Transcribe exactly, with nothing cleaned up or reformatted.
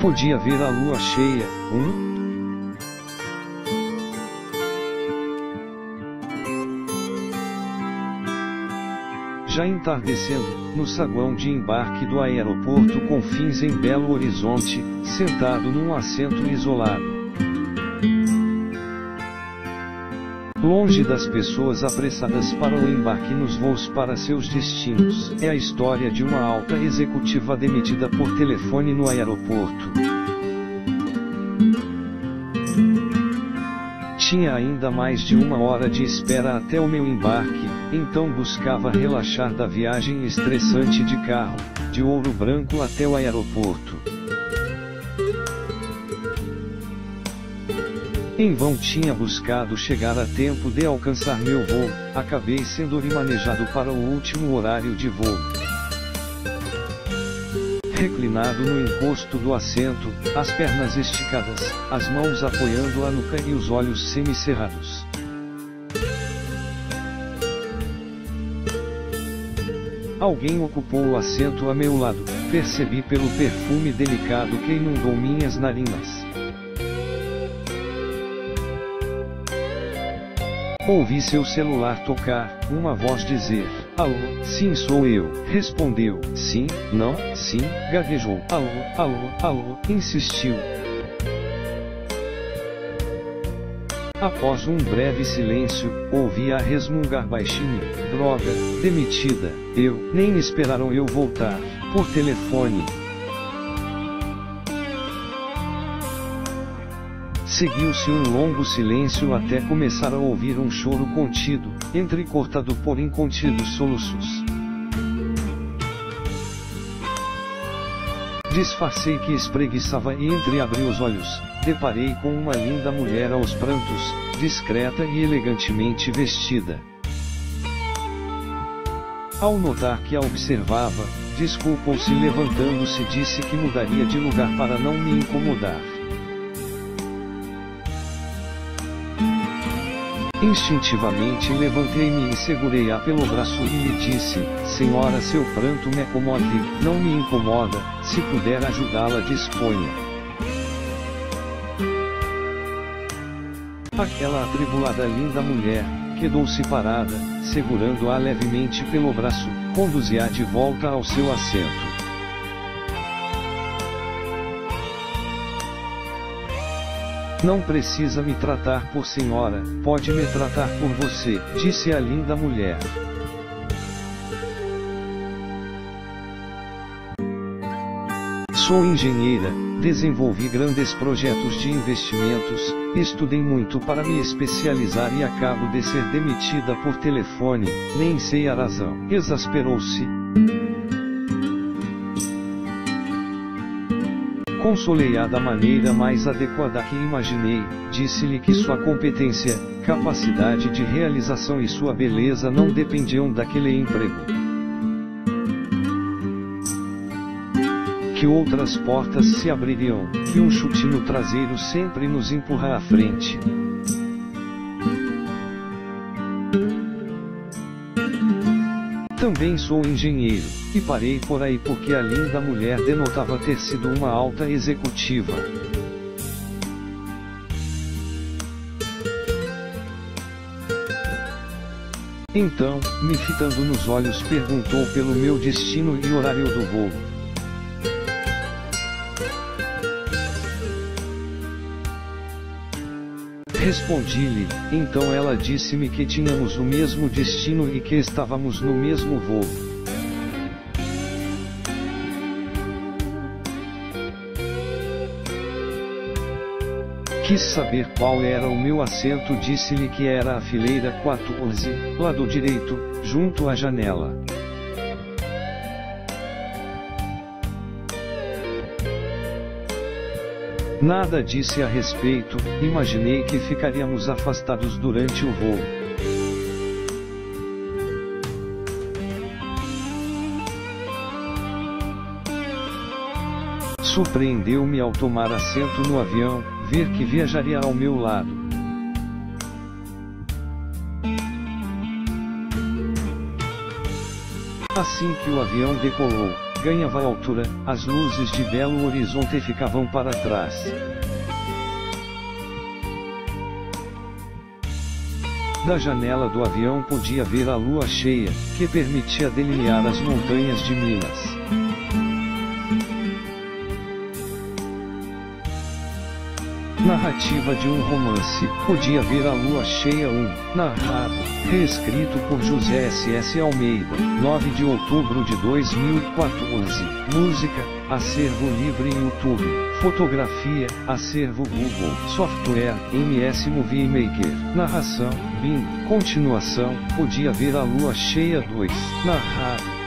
Podia ver a lua cheia, um... já entardecendo, no saguão de embarque do aeroporto Confins em Belo Horizonte, sentado num assento isolado, longe das pessoas apressadas para o embarque nos voos para seus destinos, é a história de uma alta executiva demitida por telefone no aeroporto. Tinha ainda mais de uma hora de espera até o meu embarque, então buscava relaxar da viagem estressante de carro, de Ouro Branco até o aeroporto. Em vão tinha buscado chegar a tempo de alcançar meu voo, acabei sendo remanejado para o último horário de voo. Reclinado no encosto do assento, as pernas esticadas, as mãos apoiando a nuca e os olhos semicerrados. Alguém ocupou o assento a meu lado, percebi pelo perfume delicado que inundou minhas narinas. Ouvi seu celular tocar, uma voz dizer, alô, sim sou eu, respondeu, sim, não, sim, gaguejou, alô, alô, alô, insistiu. Após um breve silêncio, ouvi-a resmungar baixinho, droga, demitida, eu, nem esperaram eu voltar, por telefone. Seguiu-se um longo silêncio até começar a ouvir um choro contido, entrecortado por incontidos soluços. Disfarcei que espreguiçava e entreabri os olhos, deparei com uma linda mulher aos prantos, discreta e elegantemente vestida. Ao notar que a observava, desculpou-se levantando-se e disse que mudaria de lugar para não me incomodar. Instintivamente levantei-me e segurei-a pelo braço e lhe disse, senhora, seu pranto me acomode, não me incomoda, se puder ajudá-la disponha. Aquela atribulada linda mulher, quedou-se parada, segurando-a levemente pelo braço, conduzi-a de volta ao seu assento. Não precisa me tratar por senhora, pode me tratar por você, disse a linda mulher. Sou engenheira, desenvolvi grandes projetos de investimentos, estudei muito para me especializar e acabo de ser demitida por telefone, nem sei a razão. Exasperou-se. Consolei-a da maneira mais adequada que imaginei, disse-lhe que sua competência, capacidade de realização e sua beleza não dependiam daquele emprego. Que outras portas se abririam, que um chute no traseiro sempre nos empurra à frente. Também sou engenheiro, e parei por aí porque a linda mulher denotava ter sido uma alta executiva. Então, me fitando nos olhos, perguntou pelo meu destino e horário do voo. Respondi-lhe, então ela disse-me que tínhamos o mesmo destino e que estávamos no mesmo voo. Quis saber qual era o meu assento, disse-lhe que era a fileira quatorze, lado direito, junto à janela. Nada disse a respeito, imaginei que ficaríamos afastados durante o voo. Surpreendeu-me ao tomar assento no avião, ver que viajaria ao meu lado. Assim que o avião decolou, ganhava altura, as luzes de Belo Horizonte ficavam para trás. Da janela do avião podia ver a lua cheia, que permitia delinear as montanhas de Minas. Narrativa de um romance, podia ver a lua cheia um, narrado, reescrito por José S S Almeida, nove de outubro de dois mil e quatorze, música, acervo livre em YouTube, fotografia, acervo Google, software, M S Movie Maker, narração, Bing, continuação, podia ver a lua cheia dois, narrado.